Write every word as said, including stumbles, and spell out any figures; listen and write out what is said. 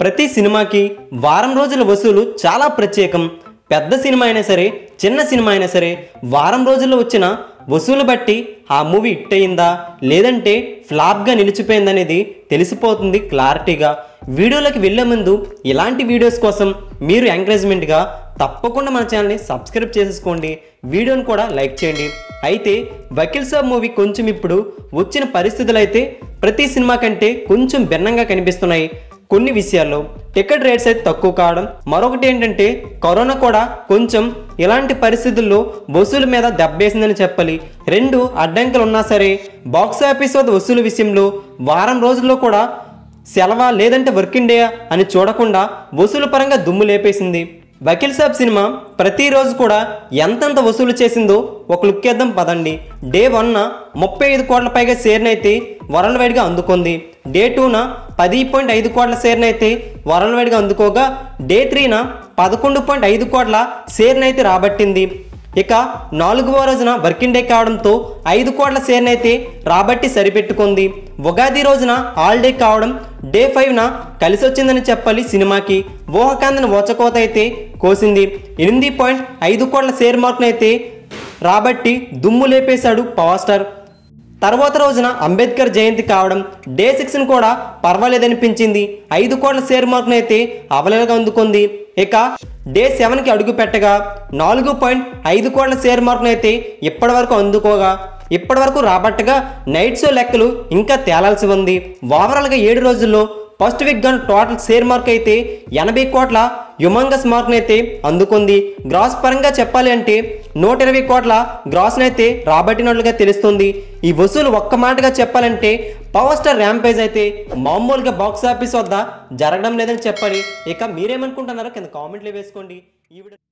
ప్రతి సినిమాకి వారం రోజుల వసూలు చాలా ప్రత్యేకం. పెద్ద సినిమా అయినా సరే చిన్న సినిమా అయినా సరే వారం రోజుల్లో వచ్చిన వసూలు బట్టి ఆ మూవీ హిట్ అయిందా లేదంటే ఫ్లాప్గా నిలిచిపోయిందనేది తెలిసిపోతుంది క్లారిటీగా. వీడియోలోకి వెళ్ళే ముందు ఇలాంటి వీడియోస్ కోసం మీరు ఎంకరేజ్మెంట్గా తప్పకుండా మన ఛానల్ని సబ్స్క్రైబ్ చేసుకోండి, వీడియోని కూడా లైక్ చేయండి. అయితే వకీల్ సాబ్ మూవీ కొంచెం ఇప్పుడు వచ్చిన పరిస్థితులు అయితే ప్రతి సినిమా కంటే కొంచెం భిన్నంగా కనిపిస్తున్నాయి. కొన్ని విషయాల్లో టికెట్ రేట్స్ అయితే తక్కువ కావడం, మరొకటి ఏంటంటే కరోనా కూడా కొంచెం ఇలాంటి పరిస్థితుల్లో వసూలు మీద దెబ్బేసిందని చెప్పాలి. రెండు అడ్డంకులు ఉన్నా సరే బాక్సాఫీస్ వద్ద వసూలు విషయంలో వారం రోజుల్లో కూడా సెలవా లేదంటే వర్కింగ్ డే అని చూడకుండా వసూలు పరంగా దుమ్ము లేపేసింది. వకీల్ సాబ్ సినిమా ప్రతిరోజు కూడా ఎంతెంత వసూలు చేసిందో ఒక లుక్ వేద్దాం పదండి. డే వన్న ముప్పై ఐదు కోట్ల పైగా షేర్నైతే వరల్డ్ వైడ్గా అందుకుంది. డే టూన పది పాయింట్ ఐదు కోట్ల షేర్నైతే వరల్డ్ వైడ్గా అందుకోగా డే త్రీన పదకొండు పాయింట్ ఐదు కోట్ల షేర్నైతే రాబట్టింది. ఇక నాలుగవ రోజున వర్కింగ్ డే కావడంతో ఐదు కోట్ల షేర్నైతే రాబట్టి సరిపెట్టుకుంది. ఉగాది రోజున హాలిడే కావడం డే ఫైవ్న కలిసి వచ్చిందని చెప్పాలి. సినిమాకి ఊహకందని ఓచకోత అయితే కోసింది. ఎనిమిది పాయింట్ ఐదు కోట్ల షేర్ మార్కునైతే రాబట్టి దుమ్ము లేపేశాడు పవర్ స్టార్. తర్వాత రోజున అంబేద్కర్ జయంతి కావడం డే సిక్స్ను కూడా పర్వాలేదనిపించింది. ఐదు కోట్ల షేర్ మార్కునైతే అవలేలుగా అందుకుంది. ఇక డే సెవెన్కి అడుగు పెట్టగా నాలుగు పాయింట్ ఐదు కోట్ల షేర్ మార్కునైతే ఇప్పటివరకు అందుకోగా ఇప్పటివరకు రాబట్టగా నైట్ షో లెక్కలు ఇంకా తేలాల్సి ఉంది. ఓవరాల్గా ఏడు రోజుల్లో ఫస్ట్ వీక్ గన్ టోటల్ షేర్ మార్క్ అయితే ఎనభై కోట్ల హ్యూమంగస్ మార్కునైతే అందుకుంది. గ్రాస్ పరంగా చెప్పాలి అంటే నూట ఇరవై కోట్ల గ్రాస్నైతే రాబట్టినట్లుగా తెలుస్తుంది. ఈ వసూలు ఒక్క మాటగా చెప్పాలంటే పవర్ స్టార్ ర్యాంపేజ్ అయితే మామూలుగా బాక్సాఫీస్ వద్ద జరగడం లేదని చెప్పాలి. ఇక మీరేమనుకుంటున్నారో కింద కామెంట్లు వేసుకోండి. ఈ వీడియో